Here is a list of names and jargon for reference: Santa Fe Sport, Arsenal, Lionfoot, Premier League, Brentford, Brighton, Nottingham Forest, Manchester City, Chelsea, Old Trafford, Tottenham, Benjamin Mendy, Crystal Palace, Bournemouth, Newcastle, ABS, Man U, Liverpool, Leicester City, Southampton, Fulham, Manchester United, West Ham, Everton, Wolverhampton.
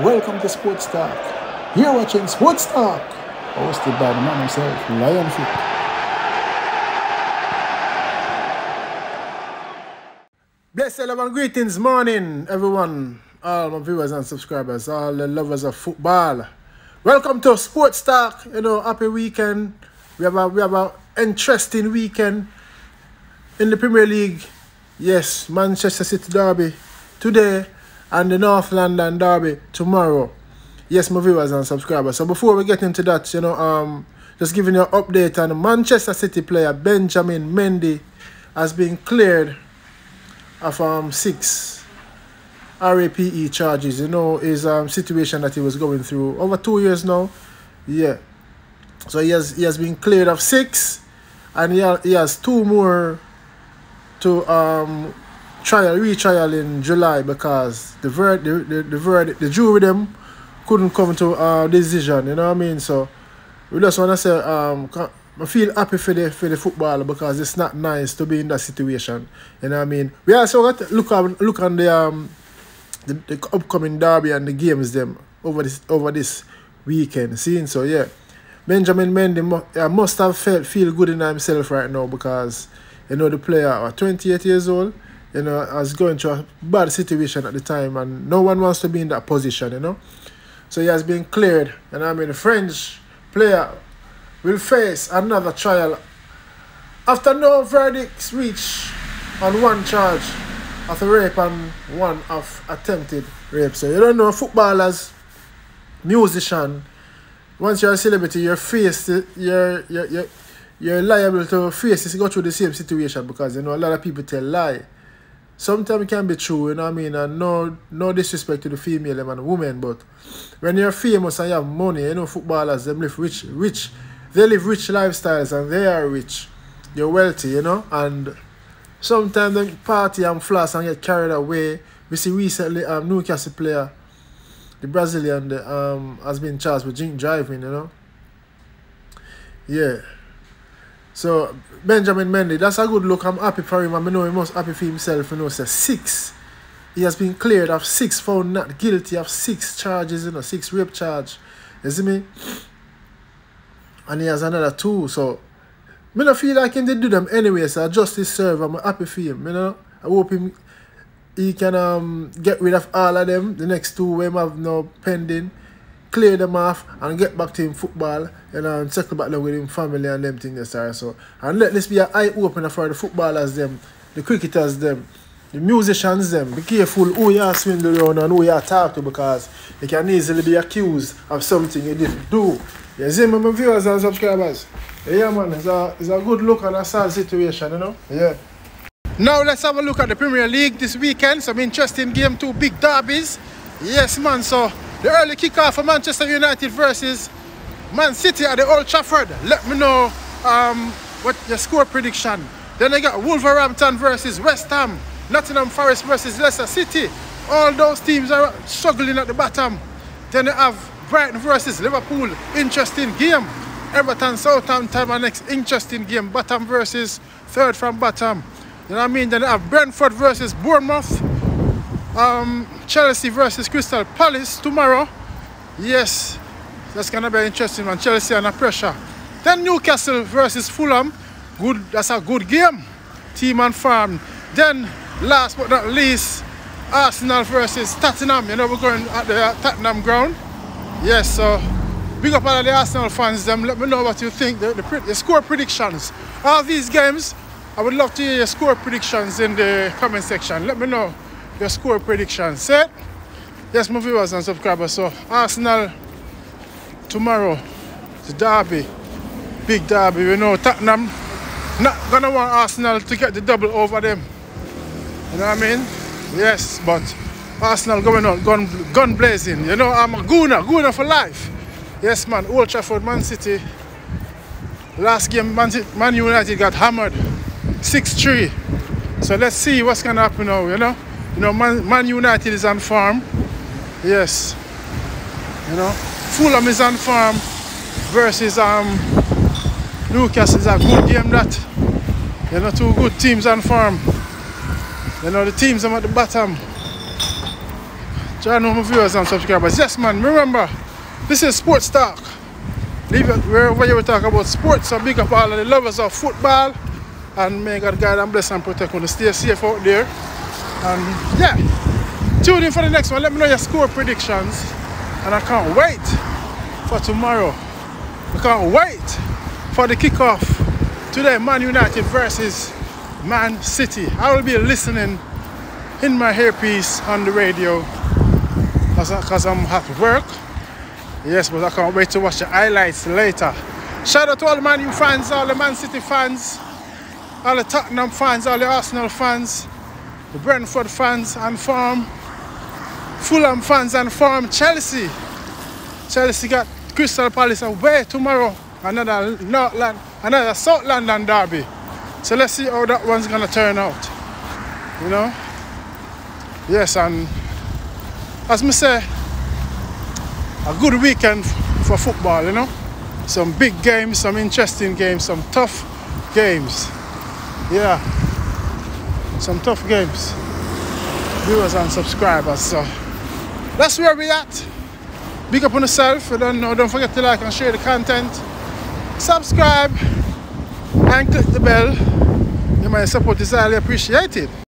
Welcome to Sports Talk. You're watching Sports Talk, hosted by the man himself, Lionfoot. Bless everyone, greetings, morning, everyone, all my viewers and subscribers, all the lovers of football. Welcome to Sports Talk. You know, happy weekend. We have a interesting weekend in the Premier League. Yes, Manchester City derby today, and the North London derby tomorrow. Yes, my viewers and subscribers. So before we get into that, you know, just giving you an update on Manchester City player Benjamin Mendy has been cleared of 6 RAPE charges. You know, his situation that he was going through over 2 years now. Yeah, so he has been cleared of 6, and he has 2 more to retrial in July, because the jury them couldn't come to a decision. You know what I mean? So we just want to say I feel happy for the footballer, because it's not nice to be in that situation. You know what I mean? We also got to look on the upcoming derby and the games them over this weekend. Seeing so, yeah, Benjamin Mendy must have feel good in himself right now, because you know the player are 28 years old. You know, I was going through a bad situation at the time, and no one wants to be in that position, you know. So he has been cleared, and I mean the French player will face another trial after no verdicts reached on 1 charge of rape and 1 of attempted rape. So you don't know, footballers, musician, once you're a celebrity, you're liable to go through the same situation, because you know a lot of people tell lie. Sometimes it can be true, you know what I mean, and no disrespect to the female and women, but when you're famous and you have money, you know footballers, them live rich. They live rich lifestyles and they are rich. They're wealthy, you know, and sometimes they party and floss and get carried away. We see recently Newcastle player, the Brazilian, has been charged with drink driving, you know. Yeah. So Benjamin Mendy, that's a good look. I'm happy for him. I know he must happy for himself. You know, so 6. He has been cleared of 6, found not guilty of 6 charges, you know, 6 rape charge. You see me? And he has another 2. So I don't feel like him did do them anyway, so justice serve. I'm happy for him, you know. I hope he can get rid of all of them. The next 2 we have now pending. Clear them off and get back to him football, you know, and circle back down with him family and them things, sorry. So, and let this be an eye opener for the footballers them, the cricketers them, the musicians them. Be careful who you are swindling around and who you are talking to, because you can easily be accused of something you didn't do. You see my viewers and subscribers? Yeah man, it's a good look and a sad situation, you know. Yeah. Now let's have a look at the Premier League this weekend. Some interesting game, 2 big derbies. Yes man, so the early kickoff for Manchester United versus Man City at the Old Trafford. Let me know what your score prediction. Then I got Wolverhampton versus West Ham. Nottingham Forest versus Leicester City. All those teams are struggling at the bottom. Then they have Brighton versus Liverpool. Interesting game. Everton, Southampton, my next interesting game. Bottom versus third from bottom. You know what I mean? Then they have Brentford versus Bournemouth. Chelsea versus Crystal Palace tomorrow. Yes, that's gonna be interesting, man. Chelsea under pressure. Then Newcastle versus Fulham. Good, that's a good game. Team and farm. Then last but not least, Arsenal versus Tottenham. You know we're going at the Tottenham ground. Yes, so big up all the Arsenal fans. Them, let me know what you think. The score predictions. All these games, I would love to hear your score predictions in the comment section. Let me know your score prediction. Set? Yes, my viewers and subscribers. So Arsenal tomorrow, the derby, big derby. We know Tottenham not gonna want Arsenal to get the double over them. You know what I mean? Yes, but Arsenal going on gun blazing. You know, I'm a gooner for life. Yes, man. Old Trafford, Man City. Last game, Man United got hammered, 6-3. So let's see what's gonna happen now. You know. You know, Man United is on form. Yes. You know, Fulham is on form versus Newcastle. Is a good game that. You know, 2 good teams on form. You know, the teams are at the bottom. Shout out to my viewers and subscribers. Yes, man, remember, this is Sports Talk. Leave it wherever you talk about sports. So big up all of the lovers of football. And may God guide and bless and protect you. Stay safe out there. And yeah, tune in for the next one. Let me know your score predictions. And I can't wait for tomorrow. I can't wait for the kickoff. Today, Man United versus Man City. I will be listening in my hairpiece on the radio because I'm at work. Yes, but I can't wait to watch the highlights later. Shout out to all the Man U fans, all the Man City fans, all the Tottenham fans, all the Arsenal fans, the Brentford fans and farm, Fulham fans and farm, Chelsea. Chelsea got Crystal Palace away tomorrow. Another South London derby. So let's see how that one's gonna turn out. You know? Yes, and as me say, a good weekend for football, you know. Some big games, some interesting games, some tough games. Yeah, some tough games. Viewers and subscribers, so that's where we at. Big up on yourself. Don't forget to like and share the content. Subscribe and click the bell. You might support is highly appreciated.